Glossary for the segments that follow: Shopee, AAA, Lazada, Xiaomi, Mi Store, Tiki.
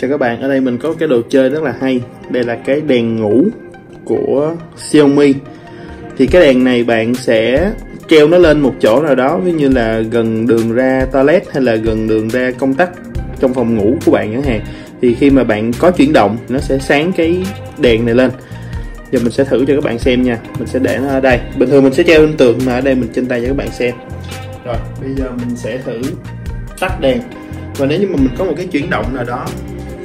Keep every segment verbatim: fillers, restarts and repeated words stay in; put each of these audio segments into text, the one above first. Chào các bạn, ở đây mình có cái đồ chơi rất là hay. Đây là cái đèn ngủ của Xiaomi. Thì cái đèn này bạn sẽ treo nó lên một chỗ nào đó, ví như là gần đường ra toilet hay là gần đường ra công tắc trong phòng ngủ của bạn chẳng hạn. Thì khi mà bạn có chuyển động, nó sẽ sáng cái đèn này lên. Giờ mình sẽ thử cho các bạn xem nha. Mình sẽ để nó ở đây. Bình thường mình sẽ treo lên tường, mà ở đây mình trên tay cho các bạn xem. Rồi, bây giờ mình sẽ thử tắt đèn. Và nếu như mà mình có một cái chuyển động nào đó,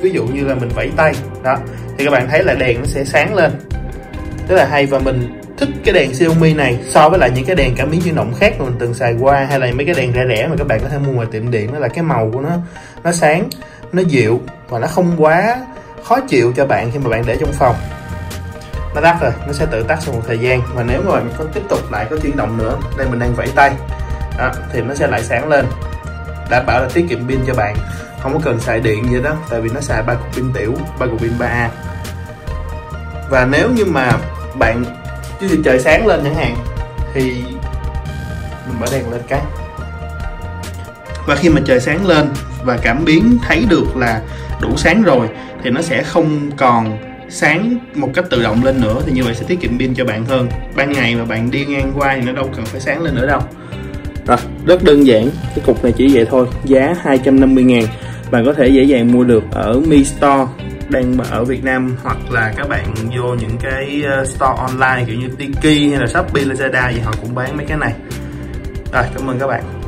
ví dụ như là mình vẫy tay đó, thì các bạn thấy là đèn nó sẽ sáng lên. Rất là hay, và mình thích cái đèn Xiaomi này so với lại những cái đèn cảm biến chuyển động khác mà mình từng xài qua, hay là mấy cái đèn rẻ rẻ mà các bạn có thể mua ngoài tiệm điện. Đó là cái màu của nó, nó sáng, nó dịu và nó không quá khó chịu cho bạn khi mà bạn để trong phòng. Nó tắt rồi, nó sẽ tự tắt sau một thời gian. Và nếu mà mình có tiếp tục lại có chuyển động nữa, đây mình đang vẫy tay đó, thì nó sẽ lại sáng lên, đảm bảo là tiết kiệm pin cho bạn, không có cần xài điện gì đó, tại vì nó xài ba cục pin tiểu, ba cục pin ba A. Và nếu như mà bạn chứ thì trời sáng lên chẳng hạn, thì mình mở đèn lên cái, và khi mà trời sáng lên và cảm biến thấy được là đủ sáng rồi thì nó sẽ không còn sáng một cách tự động lên nữa, thì như vậy sẽ tiết kiệm pin cho bạn hơn. Ban ngày mà bạn đi ngang qua thì nó đâu cần phải sáng lên nữa đâu. Rồi, rất đơn giản, cái cục này chỉ vậy thôi, giá hai trăm năm mươi ngàn. Bạn có thể dễ dàng mua được ở Mi Store đang ở Việt Nam, hoặc là các bạn vô những cái store online kiểu như Tiki hay là Shopee, Lazada thì họ cũng bán mấy cái này. Rồi, cảm ơn các bạn.